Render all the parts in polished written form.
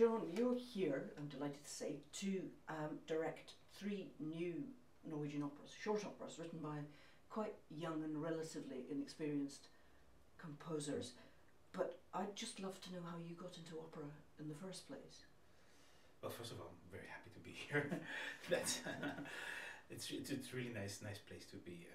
Sjaron, you're here, I'm delighted to say, to direct three new Norwegian operas, short operas, written by quite young and relatively inexperienced composers. But I'd just love to know how you got into opera in the first place. Well, first of all, I'm very happy to be here. That's, it's really nice place to be.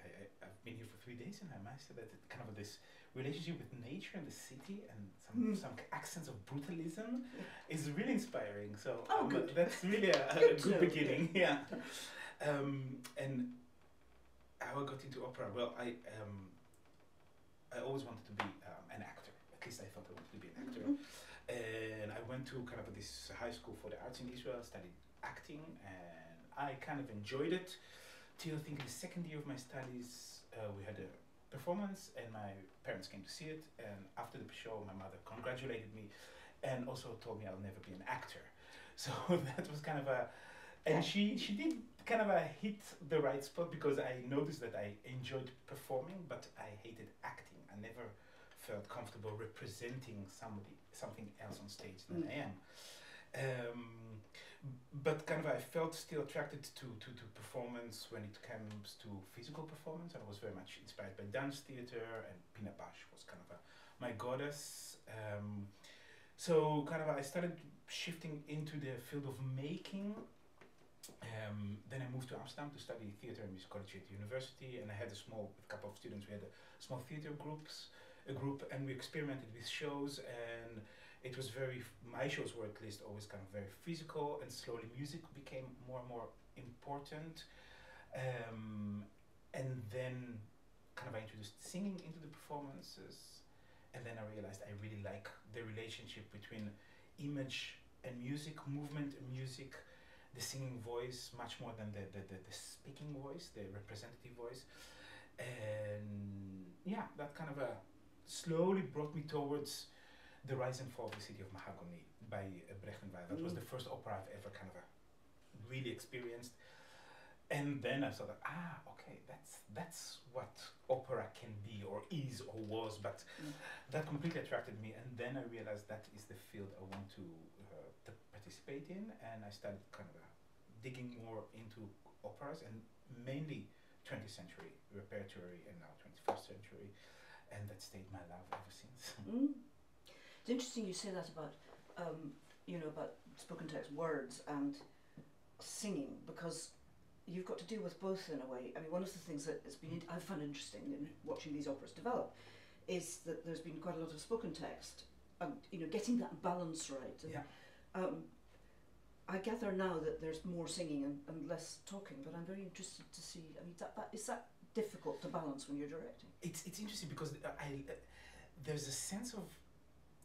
I've been here for 3 days, and I must say that it's kind of this relationship with nature and the city and some accents of brutalism is really inspiring. So good. That's really a good beginning. Yeah. And how I got into opera? Well, I always wanted to be an actor. At least I thought I wanted to be an actor. Mm-hmm. And I went to kind of this high school for the arts in Israel, studied acting, and I kind of enjoyed it. Till I think the second year of my studies, we had a performance, and my parents came to see it. And after the show, my mother congratulated me, and also told me I'll never be an actor. So that was kind of a... And she did kind of hit the right spot, because I noticed that I enjoyed performing, but I hated acting. I never felt comfortable representing something else on stage than I am. But kind of I felt still attracted to performance when it comes to physical performance. I was very much inspired by dance theater, and Pina Pausch was kind of my goddess. So kind of I started shifting into the field of making. Then I moved to Amsterdam to study theater and musicology at the university, and I had with a couple of students, we had small theater group, and we experimented with shows, and it was my shows were at least always kind of very physical, and slowly music became more and more important. And then kind of I introduced singing into the performances, and then I realized I really like the relationship between image and music, movement and music, the singing voice much more than the speaking voice, the representative voice. And yeah, that kind of slowly brought me towards The Rise and Fall of the City of Mahagoni by Brecht and Weill. That was the first opera I've ever kind of really experienced. And then I thought, okay, that's what opera can be, or is, or was, but that completely attracted me. And then I realized that is the field I want to participate in, and I started kind of digging more into operas, and mainly 20th century repertory, and now 21st century, and that stayed my love ever since. It's interesting you say that about, you know, about spoken text words and singing, because you've got to deal with both in a way. I mean, one of the things that I've found interesting in watching these operas develop is that there's been quite a lot of spoken text, and you know, getting that balance right. And, I gather now that there's more singing and less talking, but I'm very interested to see. I mean, is that difficult to balance when you're directing? It's interesting, because there's a sense of,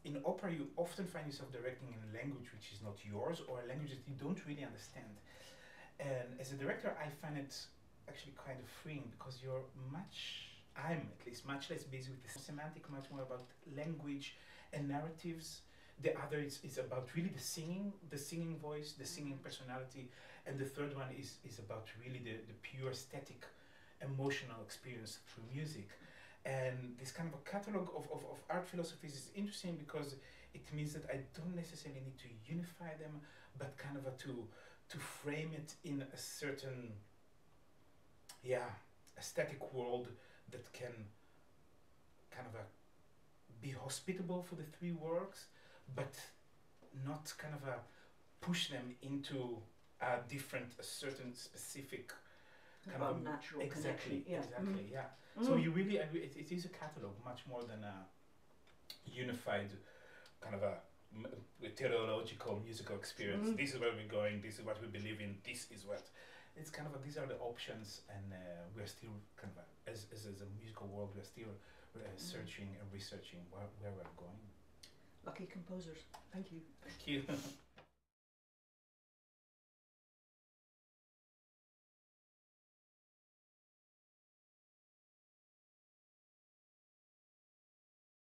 in opera you often find yourself directing in a language which is not yours, or a language that you don't really understand. And as a director, I find it actually kind of freeing, because I'm at least much less busy with the semantic, much more about language and narratives. The other is about really the singing voice, the singing personality. And the third one is about really the pure aesthetic, emotional experience through music. And this kind of a catalogue of art philosophies is interesting, because it means that I don't necessarily need to unify them, but kind of to frame it in a certain, aesthetic world that can kind of be hospitable for the three works, but not kind of push them into a certain specific kind of natural connection. So you really, it is a catalogue much more than a unified kind of a teleological musical experience. This is where we're going, this is what we believe in, this is what. It's kind of these are the options, and we're still kind of as a musical world, we're still searching and researching where we're going. Lucky composers. Thank you. Thank you.